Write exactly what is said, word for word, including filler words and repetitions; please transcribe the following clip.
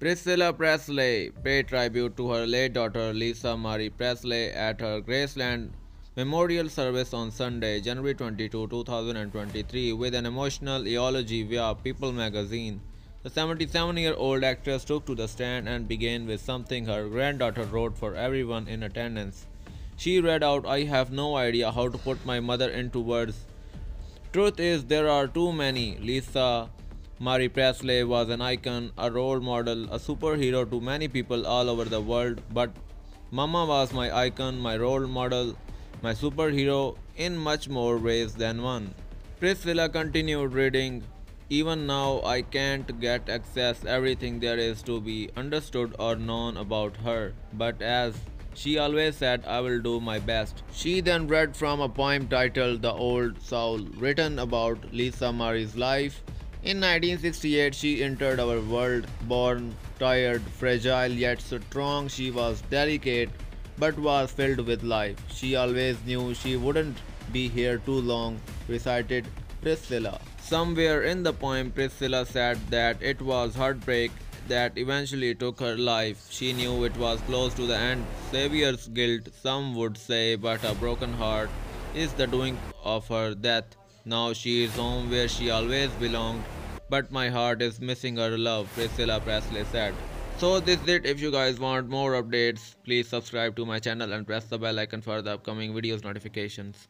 Priscilla Presley paid tribute to her late daughter Lisa Marie Presley at her Graceland memorial service on Sunday, January twenty-second, two thousand twenty-three, with an emotional eulogy via People magazine. The seventy-seven-year-old actress took to the stand and began with something her granddaughter wrote for everyone in attendance. She read out, "I have no idea how to put my mother into words. Truth is, there are too many." Lisa Marie Presley was an icon, a role model, a superhero to many people all over the world. But Mama was my icon, my role model, my superhero in much more ways than one. Priscilla continued reading, "Even now I can't get access everything there is to be understood or known about her. But as she always said, I will do my best." She then read from a poem titled "The Old Soul," written about Lisa Marie's life. In nineteen sixty-eight, she entered our world. Born tired, fragile yet strong, she was delicate but was filled with life. "She always knew she wouldn't be here too long," recited Priscilla. Somewhere in the poem, Priscilla said that it was heartbreak that eventually took her life. She knew it was close to the end. Savior's guilt, some would say, but a broken heart is the doing of her death. "Now she is home where she always belonged, but my heart is missing her love," Priscilla Presley said. So this is it. If you guys want more updates, please subscribe to my channel and press the bell icon for the upcoming videos notifications.